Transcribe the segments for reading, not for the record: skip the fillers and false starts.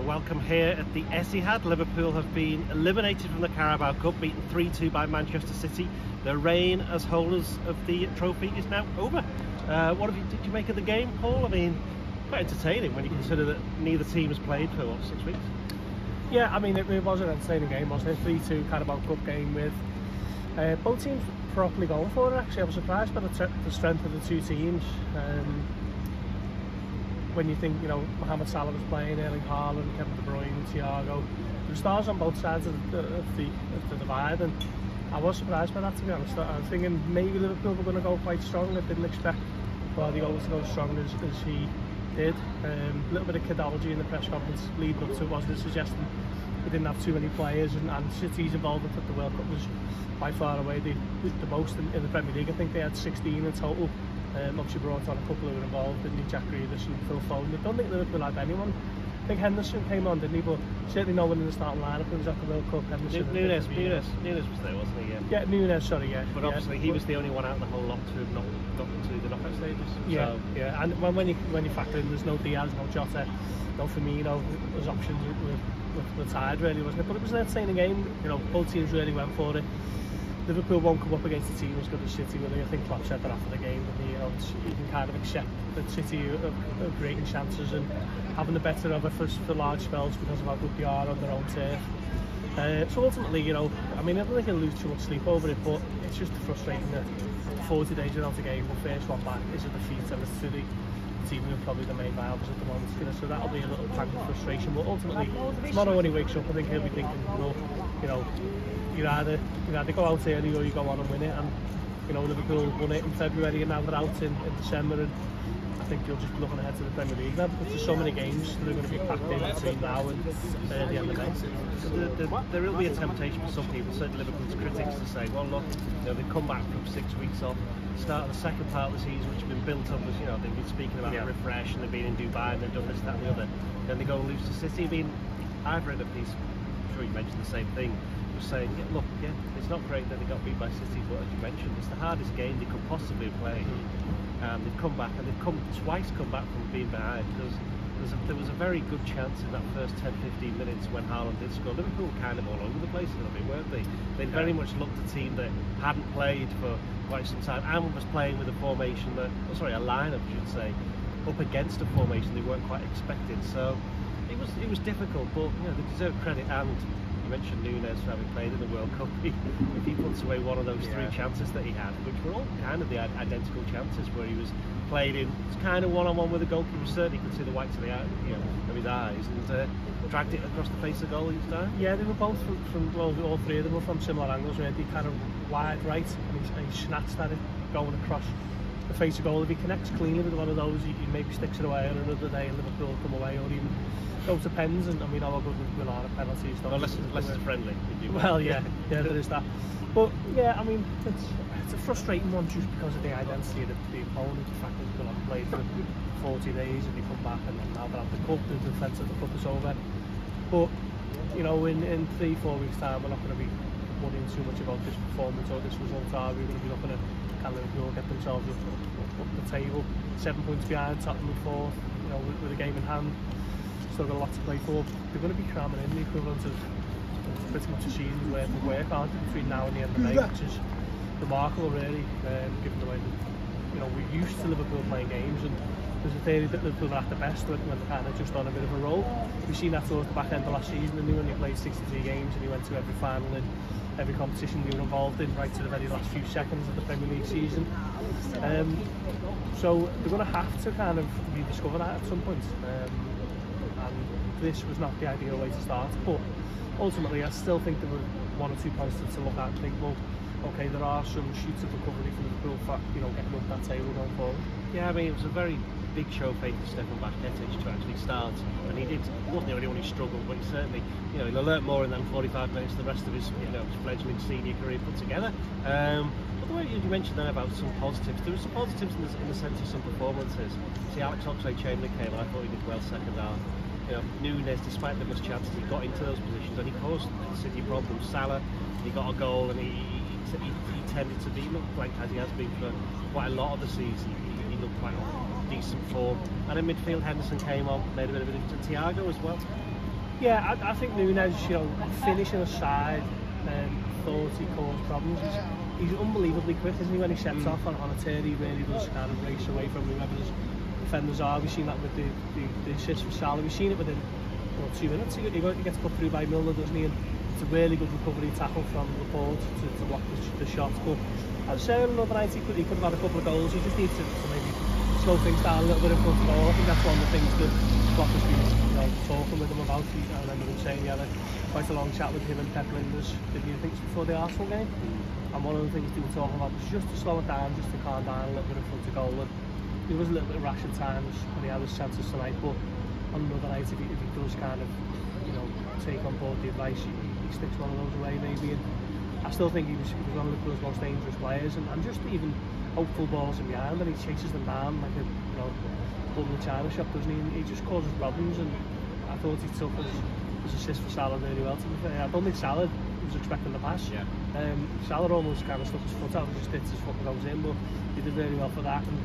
but welcome here at the Etihad. Liverpool have been eliminated from the Carabao Cup, beaten 3-2 by Manchester City. Their reign as holders of the trophy is now over. Did you make of the game, Paul? I mean, quite entertaining when you consider that neither team has played for, what, 6 weeks? Yeah, I mean, it was an entertaining game, wasn't it? 3-2 Carabao Cup game with both teams properly going for it, actually. I was surprised by the strength of the two teams. When you think, you know, Mohamed Salah was playing, Erling Haaland, Kevin De Bruyne, Thiago, there were stars on both sides of the divide, and I was surprised by that, to be honest. I was thinking maybe Liverpool were going to go quite strong. I didn't expect Guardiola to go as strong as he did. A little bit of kidology in the press conference leading up to it, wasn't it, suggesting we didn't have too many players, and City's involvement at the World Cup was by far away the most in the Premier League. I think they had 16 in total. Obviously brought on a couple who were involved, didn't he? Jack Riedis and Phil Foden. I don't think Liverpool had anyone. I think Henderson came on, didn't he? But certainly no one in the starting lineup. It was at the World Cup. Núñez was there, wasn't he? Yeah, Núñez, sorry, yeah. But obviously he was the only one out of the whole lot to have not gotten to the knockout stages. Yeah, so. Yeah. And when you factor in there's no Diaz, no Jota, no Firmino, those options were tied really, wasn't it? But it was an entertaining game. You know, both teams really went for it. Liverpool won't come up against a team as good as City, will they? I think Clapshead said that after the game, that you can kind of accept that City are creating chances and having the better of it for large spells because of how good they are on their own turf. So ultimately, you know, I mean, I don't think they'll lose too much sleep over it, but it's just frustrating that 40 days without a game, the first one back is a defeat, and it's to the team who are probably the main rivals at the moment, you know, so that'll be a little tank of frustration. But ultimately, tomorrow when he wakes up, I think he'll be thinking, well, you know, you either go out early or you go on and win it, and you know Liverpool won it in February and now they're out in December, and I think you're just looking ahead to the Premier League now because there's so many games that are going to be packed in between now and the end of May. There will be a temptation for some people, certainly Liverpool's critics, to say, well look, you know, they've come back from 6 weeks off, start of the second part of the season which has been built up as, you know, they've been speaking about the refresh and they've been in Dubai and they've done this, that and the other, then they go and lose to City. I mean, I've read a piece, I'm sure you mentioned the same thing, saying, yeah, look, yeah, it's not great that they got beat by City, but as you mentioned, it's the hardest game they could possibly play. They've come back, and they've come back from being behind, because there was a very good chance in that first 10-15 minutes when Haaland did score. Liverpool were kind of all over the place a little bit, weren't they? They very much looked a team that hadn't played for quite some time, and was playing with a formation that, oh, sorry, a lineup, I should say, up against a formation they weren't quite expected. So it was difficult, but you know, they deserve credit. And mentioned Núñez, having played in the World Cup, he puts away one of those three chances that he had, which were all kind of the identical chances where he was played in kind of one-on-one with the goalkeeper. Certainly could see the whites of the eye, you know, of his eyes, and dragged it across the face of goal each time. Yeah, they were both from well, all three of them were from similar angles, where he kind of wide right and he snatched at it going across the face of goal. If he connects cleanly with one of those, he maybe sticks it away on another day and Liverpool come away, or even go to pens, and we know how good we are at penalties. Unless it's friendly. Well, yeah, there is that. But yeah, I mean, it's a frustrating one just because of the identity of the opponent. The fact that they've played for 40 days and they come back, and now they're at the cup, the defence of the cup is over. But you know, in 3-4 weeks' time, we're not going to be worrying too much about this performance or this result. Are we going to be looking at? Can Liverpool get themselves up the table, 7 points behind Tottenham and fourth, you know, with a game in hand, still got a lot to play for. They're going to be cramming in the equivalent of pretty much a season's worth of work, aren't they, between now and the end of May, which is remarkable really, given the way that, you know, we're used to Liverpool playing games, and there's a theory that Liverpool are at the best when they're kind of just on a bit of a roll. We've seen that towards the back end of last season, and they only played 63 games and they went to every final in every competition they were involved in right to the very last few seconds of the Premier League season. So they're going to have to kind of rediscover that at some point, and this was not the ideal way to start, but ultimately I still think there were one or two positives to look at and think, well, okay, there are some shoots of recovery from Liverpool for, you know, getting up that table going forward. Yeah, I mean, it was a very big show of faith for Stefan Bakhetic to actually start, and he did. Wasn't the only one who struggled, but he certainly, you know, he'll learn more in that 45 minutes the rest of his, you know, fledgling senior career put together. But the way you mentioned then about some positives, there were some positives in the sense of some performances. See, Alex Oxlade-Chamberlain came, and I thought he did well second half. You know, Núñez, despite the missed chances, he got into those positions and he caused City problems. Salah, he got a goal, and he tended to be looked like, as he has been for quite a lot of the season, he looked quite decent form. And in midfield, Henderson came on, played a bit of it to Thiago as well. Yeah, I think Núñez, you know, finishing aside thought he caused problems. He's unbelievably quick, isn't he, when he sets off on a turn. He really does kind of race away from whoever his defenders are. We've seen that with the assist from Salah. We've seen it within 2 minutes. He gets put through by Miller, doesn't he? And it's a really good recovery tackle from Laporte to block the shot. But I was saying another night he could have had a couple of goals. He just needs to maybe slow things down a little bit and put the ball. I think that's one of the things that Klopp's been, you know, talking with him about. I remember him saying he had quite a long chat with him and Pep Linders, didn't you think, before the Arsenal game? And one of the things they were talking about was just to slow it down, just to calm down a little bit in front of goal. And there was a little bit of rash at times when he had his chances tonight, but on another night, if he does kind of, you know, take on board the advice, he sticks one of those away maybe. And I still think he was one of Liverpool's most dangerous players, and just even hopeful balls in behind, and he chases them down like a, you know, bull in the china shop, doesn't he? And he just causes problems, and I thought he took his assist for Salah really well, to be fair. I don't think Salah was expecting the pass. Yeah. Salah almost kind of stuck his foot out and just hits his foot and goes in, but he did really well for that. And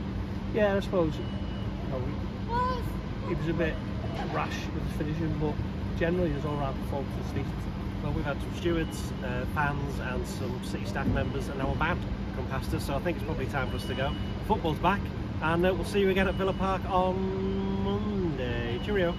yeah, I suppose, you know, he was a bit rash with his finishing, but generally his all-round performance was decent. Well, we've had some stewards, fans and some City staff members and our band come past us, so I think it's probably time for us to go. Football's back, and we'll see you again at Villa Park on Monday. Cheerio.